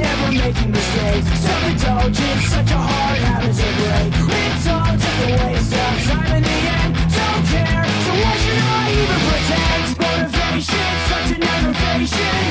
never making mistakes. Self-indulgence, such a hard habit to break. It's all just a waste of time in the end. Don't care, so why should I even pretend? Motivation, such an aggravation.